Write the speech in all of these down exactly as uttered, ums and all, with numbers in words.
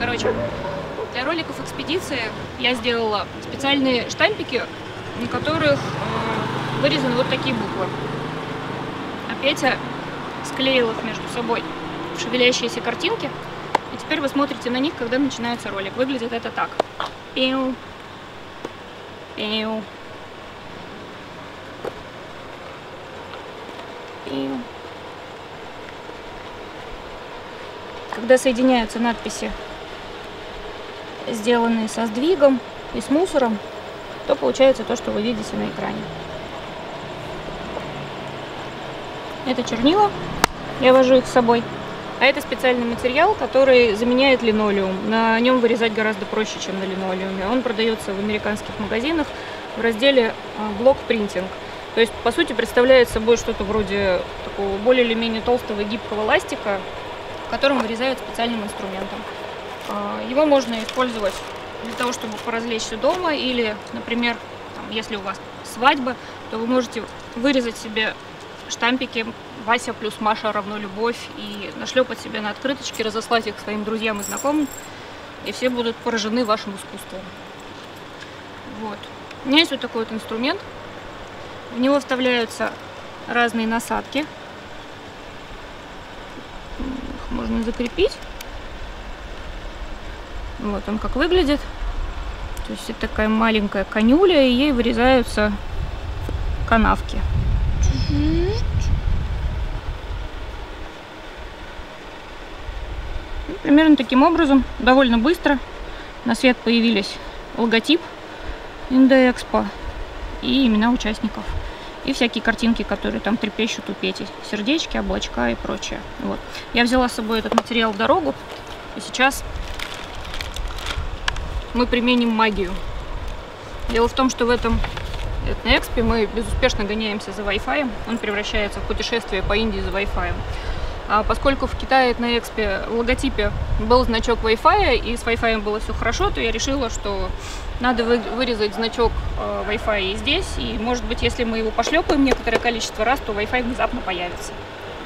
Короче, для роликов экспедиции я сделала специальные штампики, на которых э, вырезаны вот такие буквы. А Петя склеил их между собой в шевелящиеся картинки. И теперь вы смотрите на них, когда начинается ролик. Выглядит это так. Пиу. Пиу. Пиу. Когда соединяются надписи, сделанные со сдвигом и с мусором, то получается то, что вы видите на экране. Это чернила, я вожу их с собой, а это специальный материал, который заменяет линолеум. На нем вырезать гораздо проще, чем на линолеуме. Он продается в американских магазинах в разделе блок-принтинг. То есть, по сути, представляет собой что-то вроде такого более или менее толстого гибкого ластика, которым вырезают специальным инструментом. Его можно использовать для того, чтобы поразвлечься дома, или, например, там, если у вас свадьба, то вы можете вырезать себе штампики «Вася плюс Маша равно любовь» и нашлепать себе на открыточки, разослать их своим друзьям и знакомым, и все будут поражены вашим искусством. Вот. У меня есть вот такой вот инструмент. В него вставляются разные насадки. Их можно закрепить. Вот он как выглядит. То есть это такая маленькая конюля, и ей вырезаются канавки. Примерно таким образом, довольно быстро, на свет появились логотип ИндоЭкспо и имена участников. И всякие картинки, которые там трепещут у Пети. Сердечки, облачка и прочее. Вот. Я взяла с собой этот материал в дорогу, и сейчас мы применим магию. Дело в том, что в этом ИндоЭтноЭкспе мы безуспешно гоняемся за Wi-Fi. Он превращается в путешествие по Индии за Wi-Fi. А поскольку в Китае на Экспе в логотипе был значок Wi-Fi, и с Wi-Fi было все хорошо, то я решила, что надо вырезать значок Wi-Fi и здесь. И, может быть, если мы его пошлепаем некоторое количество раз, то Wi-Fi внезапно появится.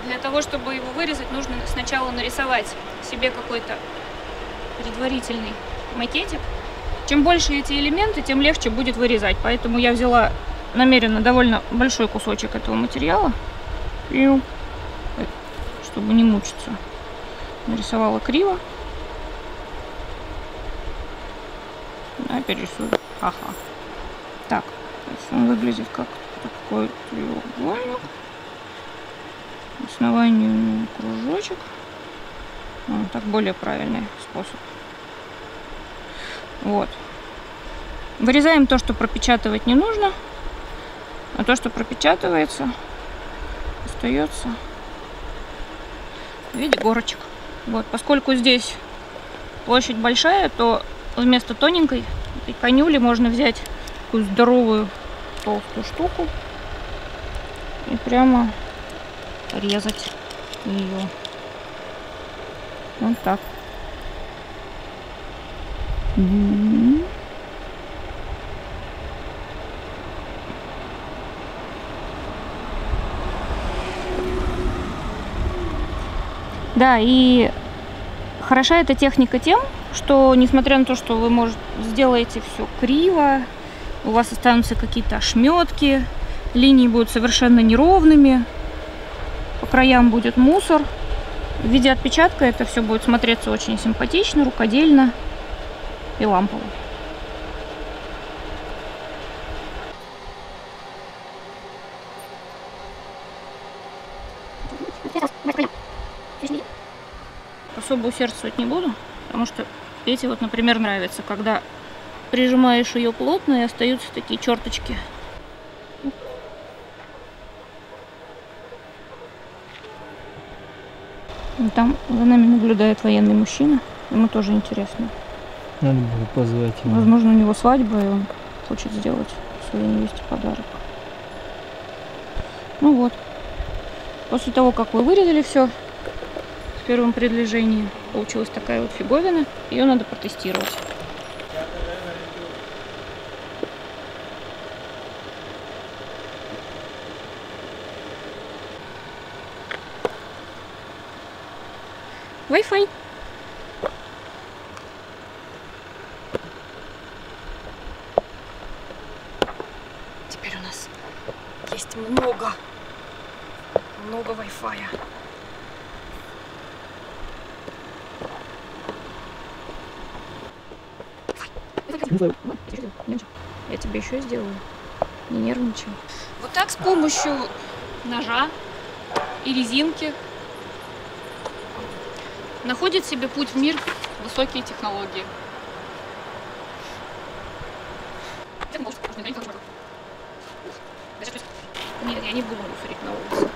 Для того, чтобы его вырезать, нужно сначала нарисовать себе какой-то предварительный макетик. Чем больше эти элементы, тем легче будет вырезать. Поэтому я взяла намеренно довольно большой кусочек этого материала, чтобы не мучиться. Нарисовала криво. А перерисую. Ага. Так. Он выглядит как такой треугольник. Основание кружочек. Ну, так более правильный способ. Вот. Вырезаем то, что пропечатывать не нужно. А то, что пропечатывается, остается в виде горочек. Вот. Поскольку здесь площадь большая, то вместо тоненькой этой конюли можно взять такую здоровую толстую штуку и прямо резать ее. Вот так. Да, и хороша эта техника тем, что, несмотря на то, что вы, может, сделаете все криво, у вас останутся какие-то ошметки, линии будут совершенно неровными, по краям будет мусор. В виде отпечатка это все будет смотреться очень симпатично, рукодельно и лампово. Особо усердствовать не буду, потому что Пете вот, например, нравится, когда прижимаешь ее плотно и остаются такие черточки. Там за нами наблюдает военный мужчина, ему тоже интересно. Надо было позвать его. Возможно, у него свадьба, и он хочет сделать своей невесте подарок. Ну вот. После того, как вы вырезали все в первом предложении, Получилась такая вот фиговина. Ее надо протестировать. Wi-Fi. Теперь у нас есть много, много Wi-Fi. Я тебе еще сделаю. Не нервничай. Вот так с помощью ножа и резинки находит себе путь в мир высокие технологии. Нет, я не буду говорить на улице.